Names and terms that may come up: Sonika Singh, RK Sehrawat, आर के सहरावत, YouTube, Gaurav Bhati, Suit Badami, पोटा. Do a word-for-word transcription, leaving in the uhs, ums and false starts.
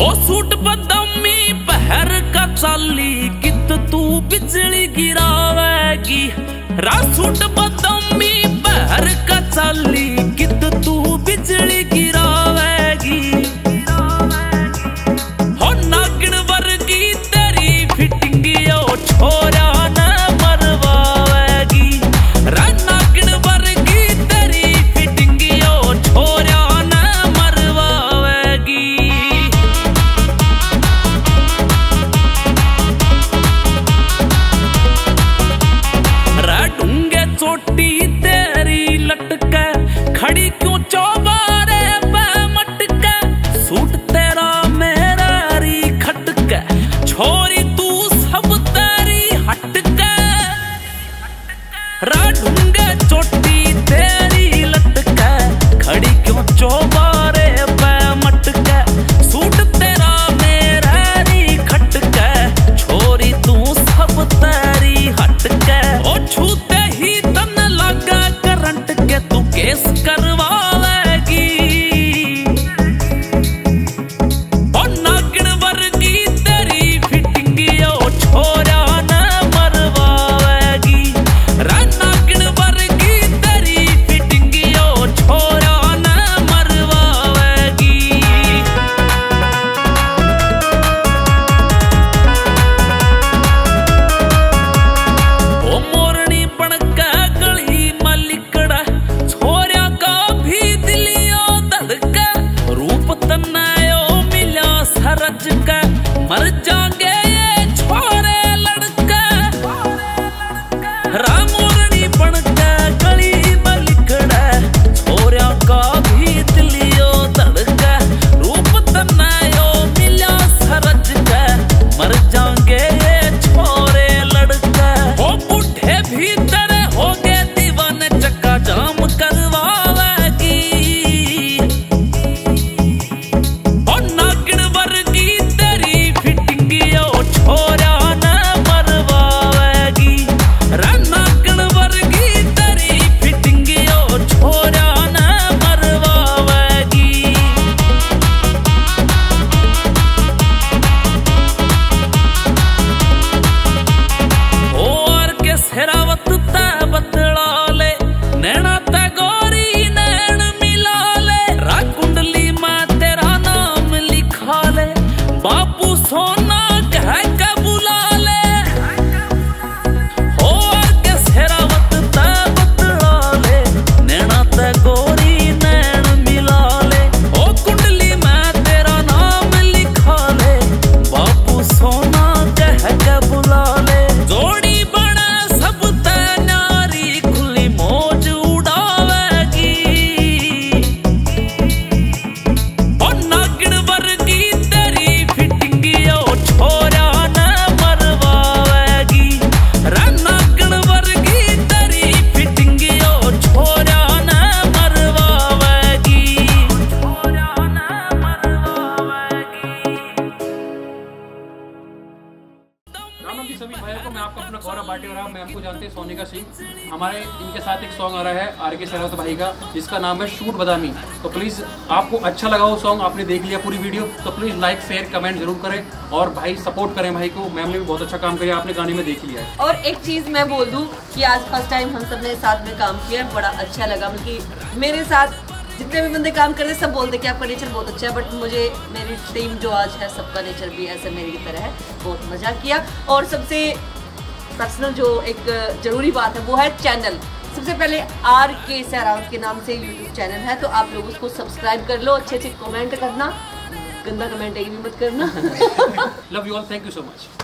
ओ suit बदमी पहर का चाली कित तू बिजली गिरावेगी। रा सूट बदमी पहर का चाली कित तू बिजली गिरावेगी। हो नागिन वर्गी तेरी फिटिंग ओ छोरा न मरवावेगी। रा नागिन वर्गी तेरी फिटिंग ओ छोरा न मरवावेगी। ढूंगे चोटी तेरी लटके खड़ी क्यों चौबारे पे मटके। सूट तेरा मेरा री खटके छोरी तू सब तेरी हटके। रा ढूंगे चोटी तेरी लटके खड़ी क्यों चौबारे पे मटके। सूट तेरा मेरा री खटके छोरी तू सब तेरी हटके। ओ छूते ही तन लगा करंट के तू केस करवाएगी। ओ नागिन वर्गी तेरी फिटिंग ओ छोरा न मरवाएगी। रा नागिन वर्गी तेरी फिटिंग ओ छोरा न मरवाएगी। ओ मोरनी पणका गली मलिकड़ा छोरा का भी दिलियो धड़का। रूप तनायो मिला सरज का मर जागे ये छोरे लड़का। रा मोरनी पणका गली मलिकड़ा छोरा का भी दिलियो धड़का। रूप तनायो मिला सरज का मर जागे ये छोरे लड़का। ओ बुढ़े भीतर हो गए दीवाने चक्का जाम करवाएगी। ओ नागिन वर्गी तेरी फिटिंग ओ छोरा न मरवाएगी। रा नागिन वर्गी तेरी फिटिंग ओ छोरा न मरवाएगी। ओ आर के सेहरावत ते बतला ले नैना ते गोरी नैन मिला ले। रा कुंडली में तेरा नाम लिखा ले बापू सोना कह के बुला ले। ओ आर के सेहरावत ते बतला ले नैना ते गोरी नैन मिला ले। ओ कुंडली में तेरा नाम लिखा ले बापू सोना कह के बुला ले। जोड़ी बना सब ते नारी खुली मौज उड़ावेगी। ओ नागिन वर्गी तेरी फिटिंग ओ छोरा न मरवावेगी। रा नागिन वर्गी तेरी फिटिंग ओ छोरा न मरवावेगी। छोरा न मरवावेगी। राम राम जी सभी भाइयों को। मैं आपका अपना गौरव बाटी हो रहा हूँ। मैम को जानते हैं सोनिका सिंह। हमारे इनके साथ एक सॉन्ग आ रहा है आर के सहरावत भाई का जिसका नाम है शूट बदामी। तो प्लीज़ आपको अच्छा लगा वो सॉन्ग, आपने देख लिया पूरी वीडियो तो प्लीज़ लाइक शेयर कमेंट जरूर करें और भाई सपोर्ट करें भाई को। मैम ने भी बहुत अच्छा काम किया, आपने गाने में देख लिया है। और एक चीज़ मैं बोल दूं कि आज फर्स्ट टाइम हम सब ने साथ में काम किया, बड़ा अच्छा लगा। बल्कि मेरे साथ जितने भी बंदे काम कर रहे हैं सब बोलते हैं कि आपका नेचर बहुत अच्छा है, बट मुझे मेरी टीम जो आज है सबका नेचर भी ऐसे मेरी की तरह है। बहुत मज़ा किया। और सबसे पर्सनल जो एक ज़रूरी बात है वो है चैनल। सबसे पहले आर के सहरावत के नाम से यूट्यूब चैनल है, तो आप लोग उसको सब्सक्राइब कर लो। अच्छे अच्छे कमेंट करना, गंदा कमेंट एक भी मत करना। Love you all, thank you so much.